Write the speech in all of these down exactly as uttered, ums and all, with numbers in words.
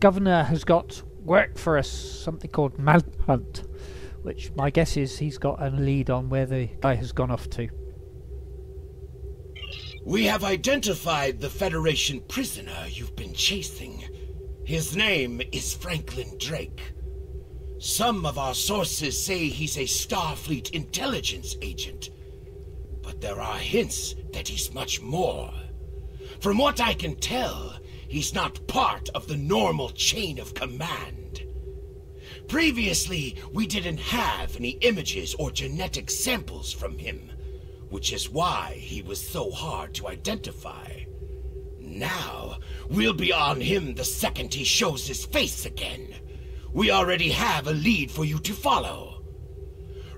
governor has got work for us, something called Malhunt, which my guess is he's got a lead on where the guy has gone off to. We have identified the Federation prisoner you've been chasing. His name is Franklin Drake. Some of our sources say he's a Starfleet intelligence agent, but there are hints that he's much more. From what I can tell, he's not part of the normal chain of command. Previously, we didn't have any images or genetic samples from him, which is why he was so hard to identify. Now, we'll be on him the second he shows his face again. We already have a lead for you to follow.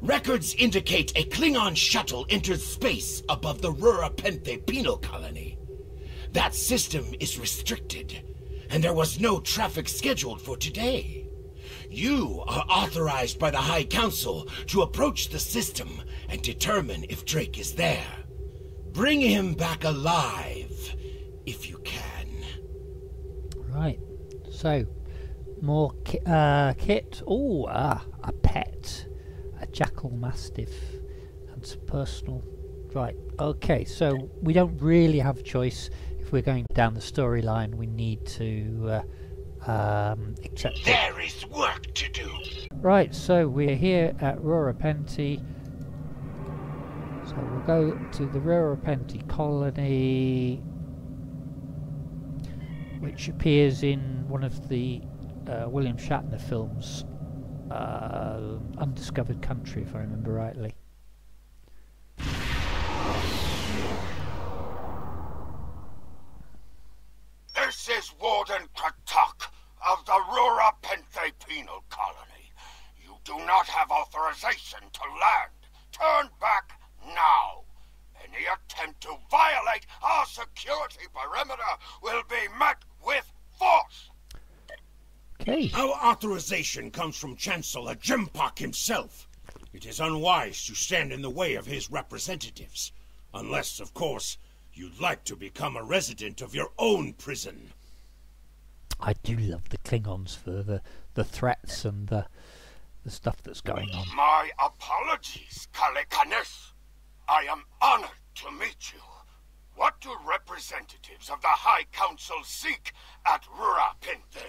Records indicate a Klingon shuttle entered space above the Rura Penthe penal colony. That system is restricted, and there was no traffic scheduled for today. You are authorized by the High Council to approach the system and determine if Drake is there. Bring him back alive, if you can. Right, so... More ki uh, kit. Oh, ah, a pet. A jackal mastiff. And some personal. Right, okay, so we don't really have a choice. If we're going down the storyline, we need to uh, um, accept There it. is work to do. Right, so we're here at Rura Penthe. So we'll go to the Rura Penthe colony, which appears in one of the Uh, William Shatner films, uh, Undiscovered Country, if I remember rightly. This is Warden Batak of the Rura Penthe penal colony. You do not have authorization to land. Turn back now. Any attempt to violate our security perimeter will be met with force. Okay. Our authorization comes from Chancellor J'mpok himself. It is unwise to stand in the way of his representatives. Unless, of course, you'd like to become a resident of your own prison. I do love the Klingons for the, the threats and the, the stuff that's going on. My apologies, Kalekanes. I am honored to meet you. What do representatives of the High Council seek at Rura Penthe?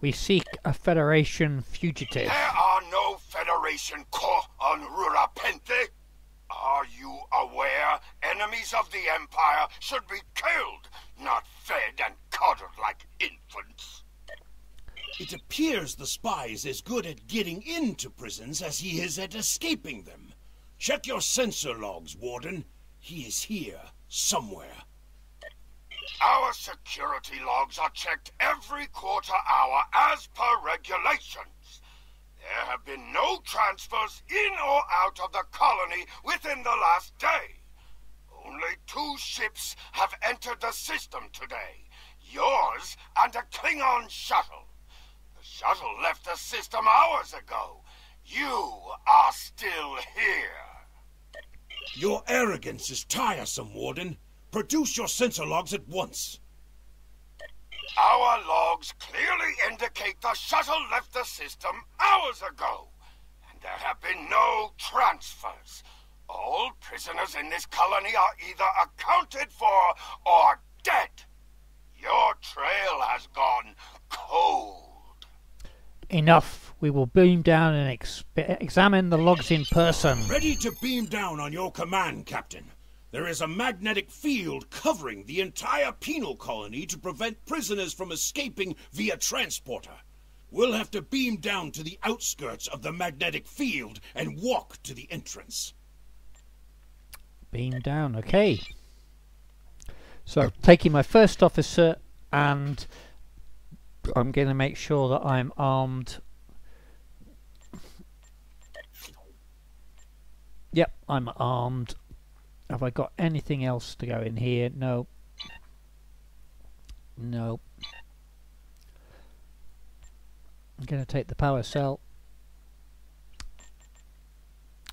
We seek a Federation fugitive. There are no Federation corps on Rura Penthe. Are you aware enemies of the Empire should be killed, not fed and coddled like infants? It appears the spy is as good at getting into prisons as he is at escaping them. Check your sensor logs, Warden. He is here, somewhere. Our security logs are checked every quarter hour as per regulations. There have been no transfers in or out of the colony within the last day. Only two ships have entered the system today, yours and a Klingon shuttle. The shuttle left the system hours ago. You are still here. Your arrogance is tiresome, Warden. Produce your sensor logs at once. Our logs clearly indicate the shuttle left the system hours ago, and there have been no transfers. All prisoners in this colony are either accounted for or dead. Your trail has gone cold. Enough. We will beam down and ex examine the logs in person. Ready to beam down on your command, Captain. There is a magnetic field covering the entire penal colony to prevent prisoners from escaping via transporter. We'll have to beam down to the outskirts of the magnetic field and walk to the entrance. Beam down, okay. So, taking my first officer, and I'm going to make sure that I'm armed. Yep, I'm armed. Have I got anything else to go in here? No. No. I'm going to take the power cell.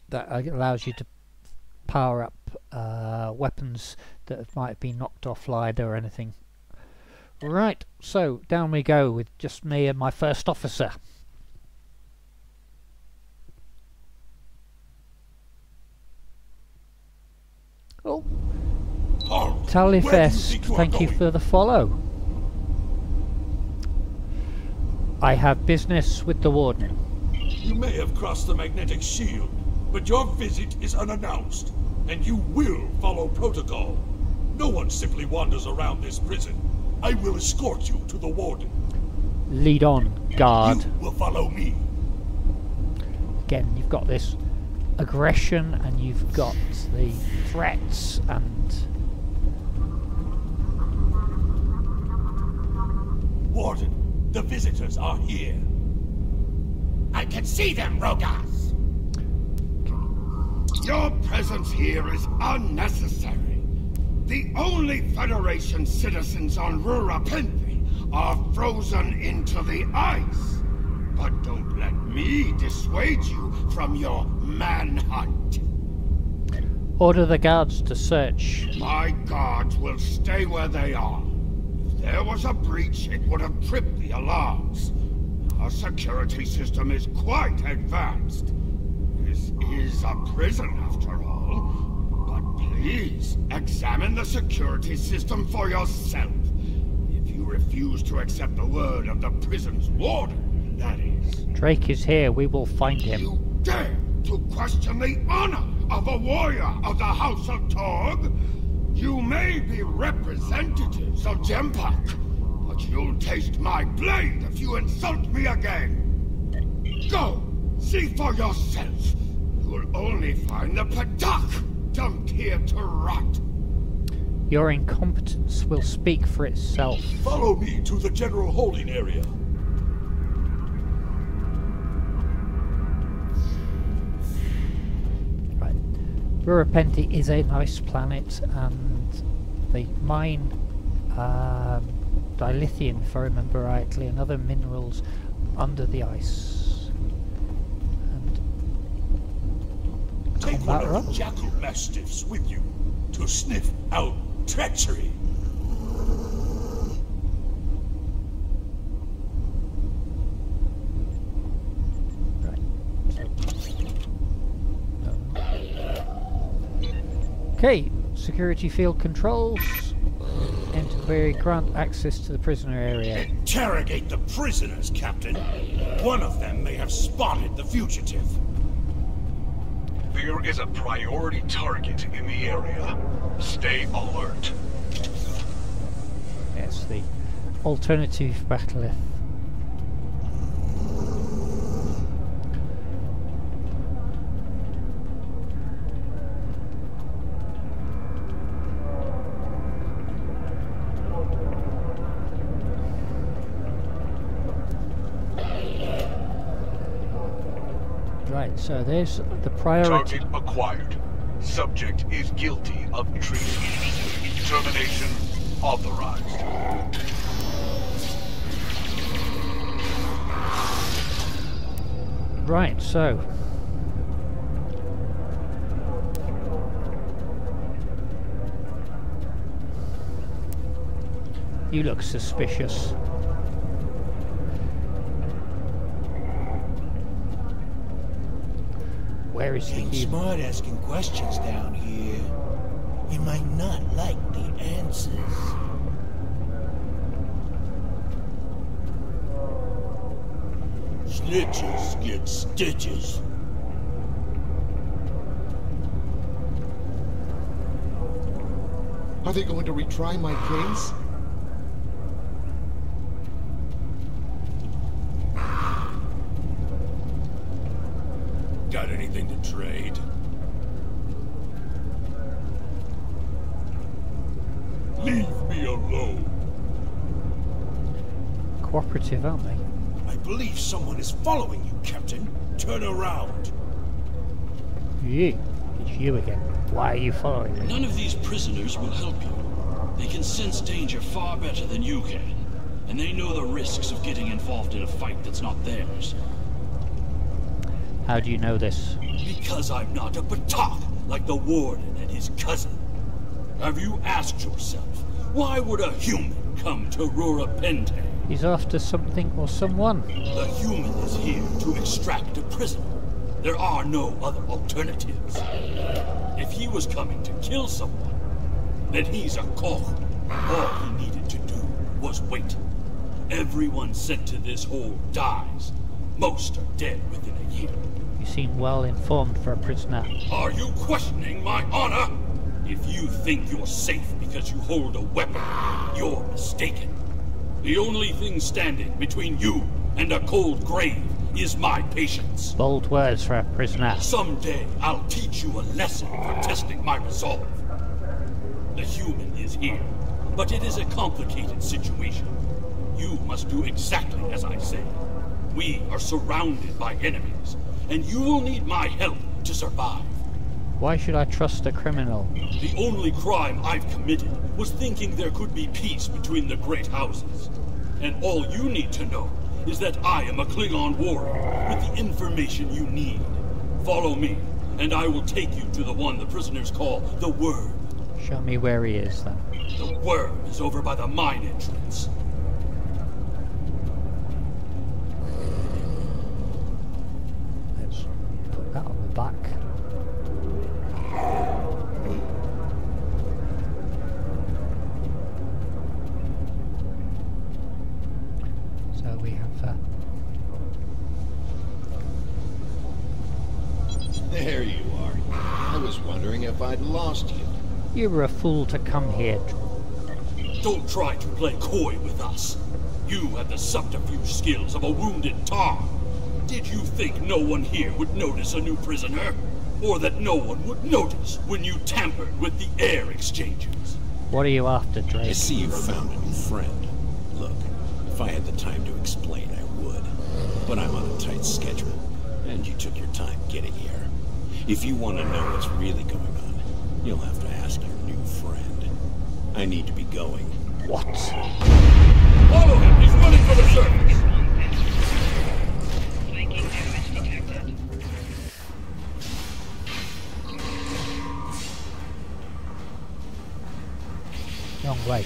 That allows you to power up uh, weapons that might have been knocked offline or anything. Right, so down we go with just me and my first officer. Oh, Talifest, thank you for the follow. I have business with the Warden. You may have crossed the magnetic shield, but your visit is unannounced, and you will follow protocol. No one simply wanders around this prison. I will escort you to the Warden. Lead on, guard. You will follow me. Again, you've got this aggression, and you've got the threats, and... Warden, the visitors are here. I can see them, Rogas! Your presence here is unnecessary. The only Federation citizens on Rura Penthe are frozen into the ice. But don't let me dissuade you from your manhunt. Order the guards to search. My guards will stay where they are. If there was a breach, it would have tripped the alarms. Our security system is quite advanced. This is a prison after all. But please, examine the security system for yourself. If you refuse to accept the word of the prison's warden, that is. Drake is here, we will find him. You dare to question the honor of a warrior of the House of Torg? You may be representatives of J'mpok. You'll taste my blade if you insult me again! Go! See for yourself! You'll only find the Padak dumped here to rot! Your incompetence will speak for itself. Follow me to the general holding area. Right. Rura Penthe is a nice planet, and the mine... Um, dilithium, if I remember rightly, and other minerals under the ice. And take one of the jackal mastiffs with you to sniff out treachery. Right. Okay, security field controls. We grant access to the prisoner area. Interrogate the prisoners, Captain. One of them may have spotted the fugitive. There is a priority target in the area. Stay alert. Yes, the alternative battleth. So there's the priority. Target acquired. Subject is guilty of treason. Termination authorized. Right, so you look suspicious. Where is King Smart asking questions down here? You might not like the answers. Snitches get stitches. Are they going to retry my case? Got anything to trade? Leave me alone. Cooperative, aren't they? I believe someone is following you, Captain. Turn around. You? It's you again. Why are you following me? None of these prisoners will help you. They can sense danger far better than you can. And they know the risks of getting involved in a fight that's not theirs. How do you know this? Because I'm not a Batak, like the Warden and his cousin. Have you asked yourself, why would a human Welcome to Rura Penthe. He's after something or someone. The human is here to extract a prisoner. There are no other alternatives. If he was coming to kill someone, then he's a Gorgon. All he needed to do was wait. Everyone sent to this hole dies. Most are dead within a year. You seem well informed for a prisoner. Are you questioning my honor? If you think you're safe because you hold a weapon, you're mistaken. The only thing standing between you and a cold grave is my patience. Bold words for a prisoner. Someday I'll teach you a lesson for testing my resolve. The human is here, but it is a complicated situation. You must do exactly as I say. We are surrounded by enemies, and you will need my help to survive. Why should I trust a criminal? The only crime I've committed was thinking there could be peace between the great houses. And all you need to know is that I am a Klingon warrior with the information you need. Follow me, and I will take you to the one the prisoners call the Worm. Show me where he is, then. The Worm is over by the mine entrance. Let's put that on the back. So we have that. There you are. I was wondering if I'd lost you. You were a fool to come here. Don't try to play coy with us. You have the subterfuge skills of a wounded tar. Did you think no one here would notice a new prisoner? Or that no one would notice when you tampered with the air exchanges? What are you after, Drake? I see you found a new friend. Look, if I had the time to explain, I would. But I'm on a tight schedule, and you took your time getting here. If you want to know what's really going on, you'll have to ask your new friend. I need to be going. What? Follow him! He's running for the surface! Flanking damage detected. Wrong way.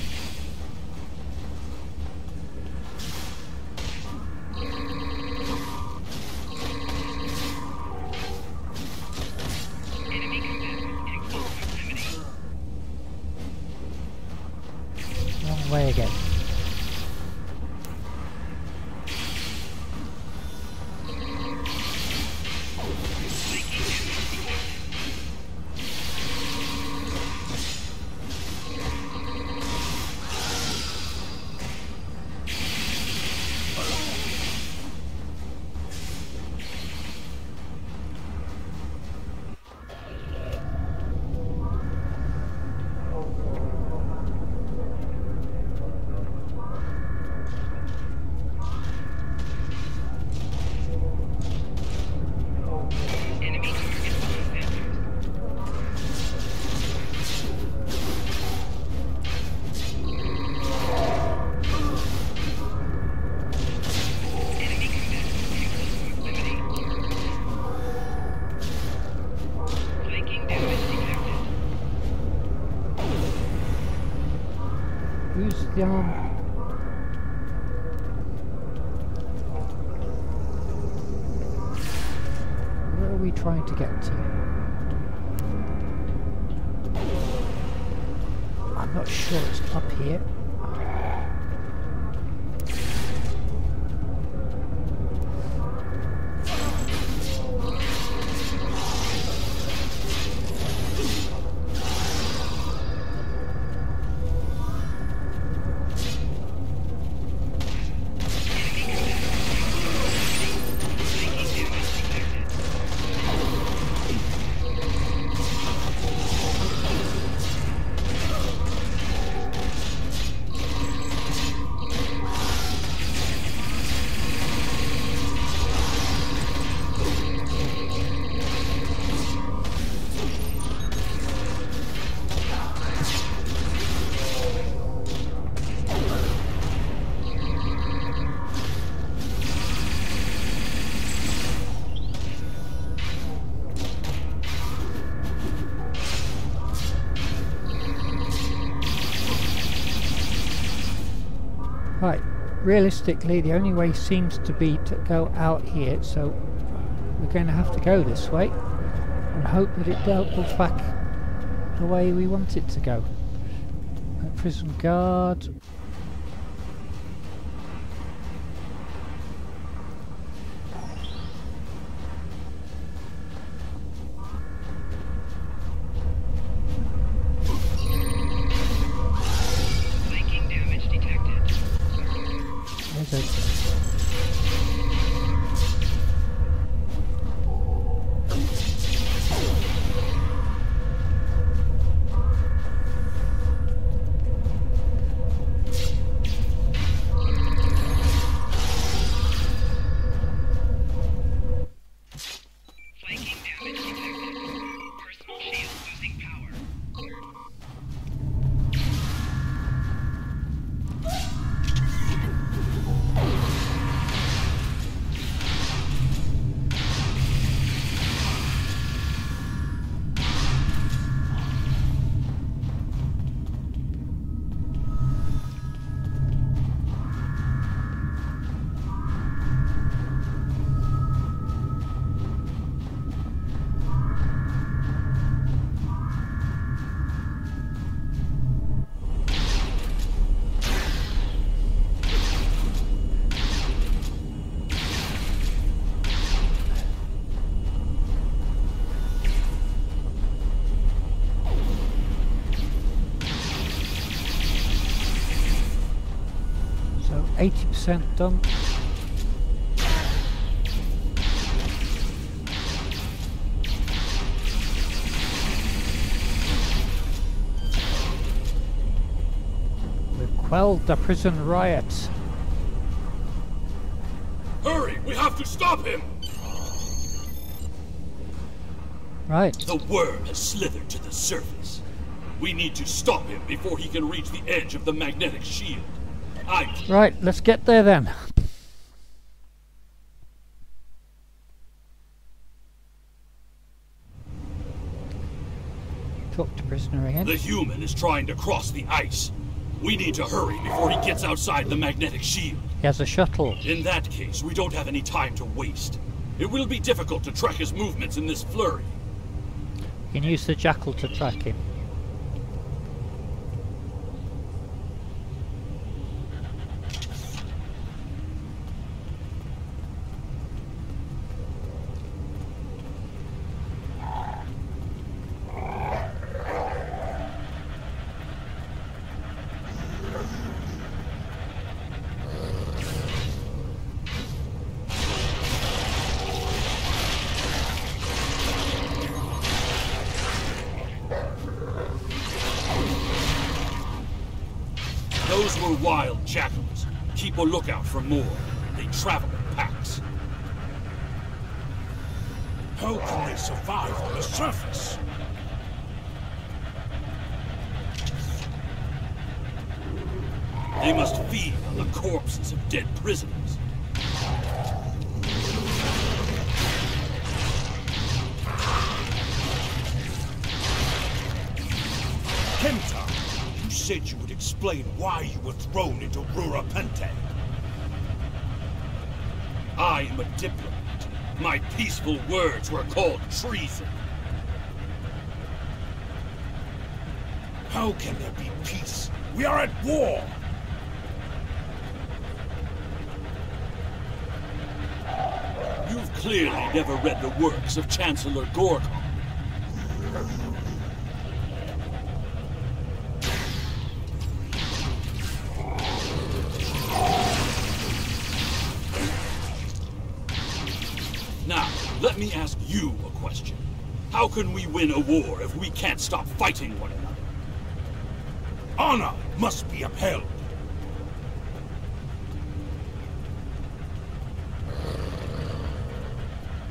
Way again. Yeah. Where are we trying to get to? I'm not sure it's up here. realistically the only way seems to be to go out here, so we're going to have to go this way and hope that it doubles back the way we want it to go. A prison guard. eighty percent done. We've quelled the prison riots. Hurry, we have to stop him. Right. The worm has slithered to the surface. We need to stop him before he can reach the edge of the magnetic shield. Right, let's get there then. Talk to prisoner again. The human is trying to cross the ice. We need to hurry before he gets outside the magnetic shield. He has a shuttle. In that case, we don't have any time to waste. It will be difficult to track his movements in this flurry. You can use the jackal to track him. Wild jackals. Keep a lookout for more. They travel in packs. How can they survive on the surface? They must feed on the corpses of dead prisoners. Kemtar, you said you would explain why you were thrown into Rura Penthe. I am a diplomat. My peaceful words were called treason. How can there be peace? We are at war! You've clearly never read the works of Chancellor Gorgon. Let me ask you a question. How can we win a war if we can't stop fighting one another? Honor must be upheld.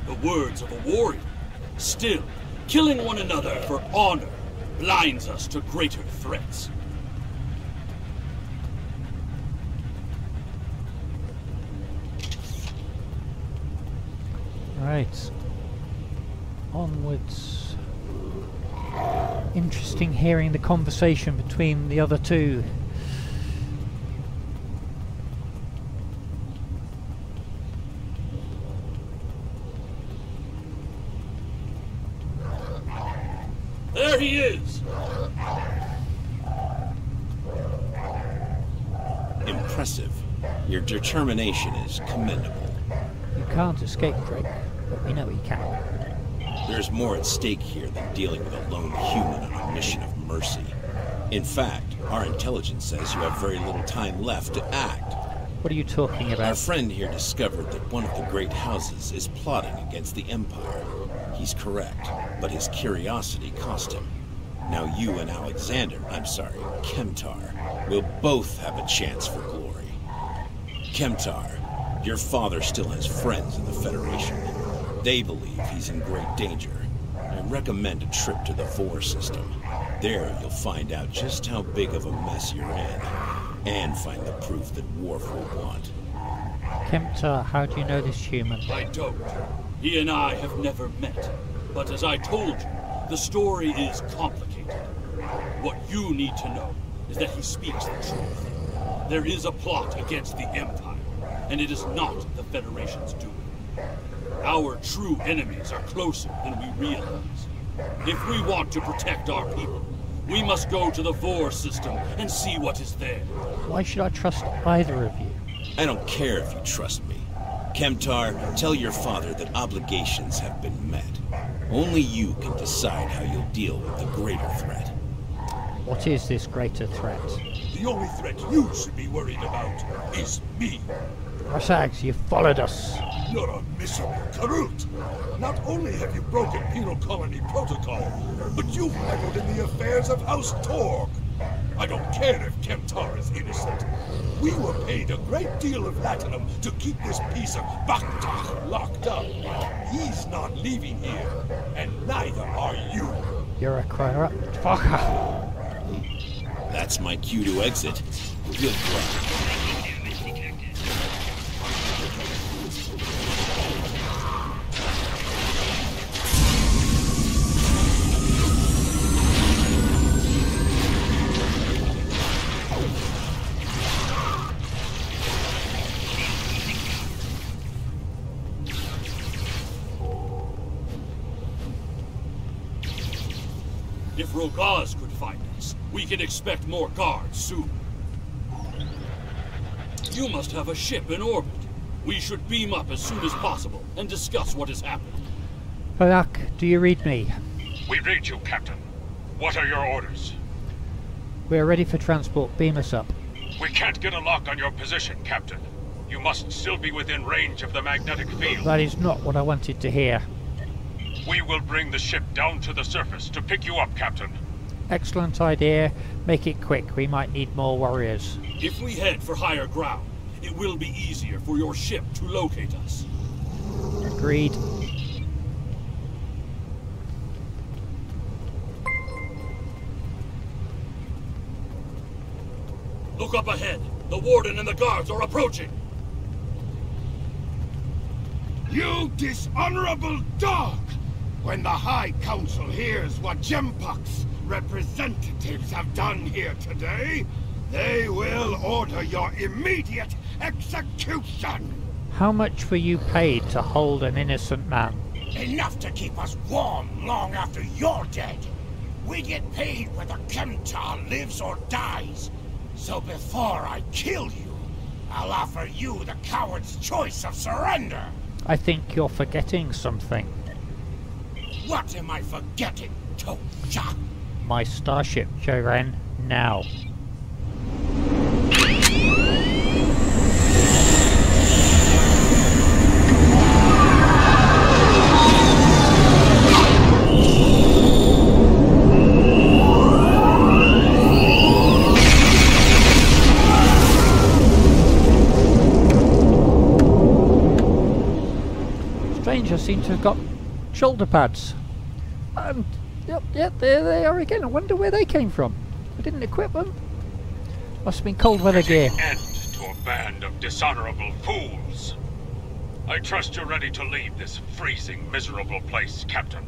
The words of a warrior. Still, killing one another for honor blinds us to greater threats. Right. Onwards. Interesting hearing the conversation between the other two. There he is! Impressive. Your determination is commendable. You can't escape Drake, but we know he can. There's more at stake here than dealing with a lone human on a mission of mercy. In fact, our intelligence says you have very little time left to act. What are you talking about? Our friend here discovered that one of the great houses is plotting against the Empire. He's correct, but his curiosity cost him. Now you and Alexander, I'm sorry, Kemtar, will both have a chance for glory. Kemtar, your father still has friends in the Federation. They believe he's in great danger. I recommend a trip to the Vor system. There you'll find out just how big of a mess you're in, and find the proof that Worf will want. Kemtar, how do you know this human? I don't. He and I have never met. But as I told you, the story is complicated. What you need to know is that he speaks the truth. There is a plot against the Empire, and it is not the Federation's doing. Our true enemies are closer than we realize. If we want to protect our people, we must go to the Vor system and see what is there. Why should I trust either of you? I don't care if you trust me. Kemtar, tell your father that obligations have been met. Only you can decide how you'll deal with the greater threat. What is this greater threat? The only threat you should be worried about is me. Rasags, you followed us. You're a miserable Karut. Not only have you broken penal colony protocol, but you've meddled in the affairs of House Torg. I don't care if Kemtar is innocent. We were paid a great deal of Latinum to keep this piece of Bakhtar locked up. He's not leaving here, and neither are you. You're a corrupt fucker. That's my cue to exit. Good luck. If Rogas could find us, we can expect more guards soon. You must have a ship in orbit. We should beam up as soon as possible and discuss what has happened. Batak, do you read me? We read you, Captain. What are your orders? We are ready for transport. Beam us up. We can't get a lock on your position, Captain. You must still be within range of the magnetic field. That is not what I wanted to hear. We will bring the ship down to the surface to pick you up, Captain. Excellent idea. Make it quick. We might need more warriors. If we head for higher ground, it will be easier for your ship to locate us. Agreed. Look up ahead. The Warden and the guards are approaching. You dishonorable dog! When the High Council hears what J'mpok's representatives have done here today, they will order your immediate execution! How much were you paid to hold an innocent man? Enough to keep us warm long after you're dead! We get paid whether Kemtar lives or dies, so before I kill you, I'll offer you the coward's choice of surrender! I think you're forgetting something. What am I forgetting, Tocha? My starship, Choran, now. Stranger seem to have got shoulder pads. Um, yep, yep, there they are again. I wonder where they came from. I didn't equip them. Must have been cold weather gear. End to a band of dishonorable fools. I trust you're ready to leave this freezing, miserable place, Captain.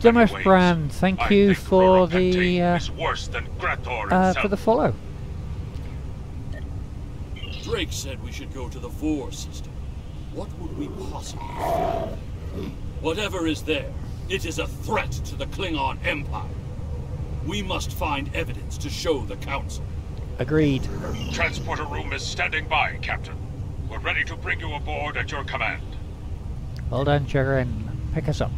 De brand, thank I you for the uh, worse than uh, for the follow. Drake said we should go to the Vor system. What would we possibly do? Whatever is there, It is a threat to the Klingon Empire. We must find evidence to show the Council. Agreed. Transporter room is standing by, Captain. We're ready to bring you aboard at your command. Well done, Chirin. Pick us up.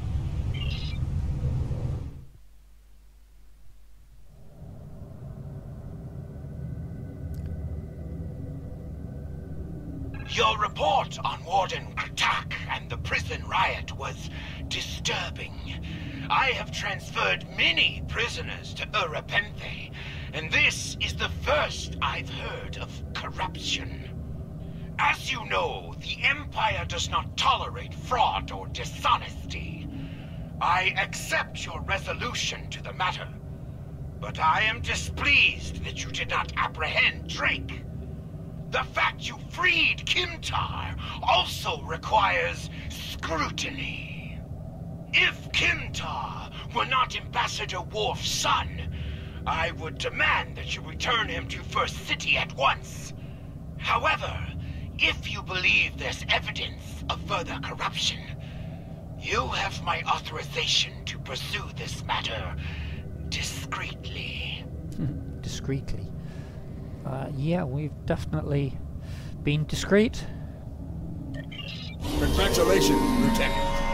Your report on Warden attack and the prison riot was disturbing. I have transferred many prisoners to Rura Penthe, and this is the first I've heard of corruption. As you know, the Empire does not tolerate fraud or dishonesty. I accept your resolution to the matter, but I am displeased that you did not apprehend Drake. The fact you freed Kemtar also requires scrutiny. If Kemtar were not Ambassador Worf's son, I would demand that you return him to First City at once. However, if you believe there's evidence of further corruption, you have my authorization to pursue this matter discreetly. Discreetly. Uh, yeah, we've definitely been discreet. Congratulations, Lieutenant.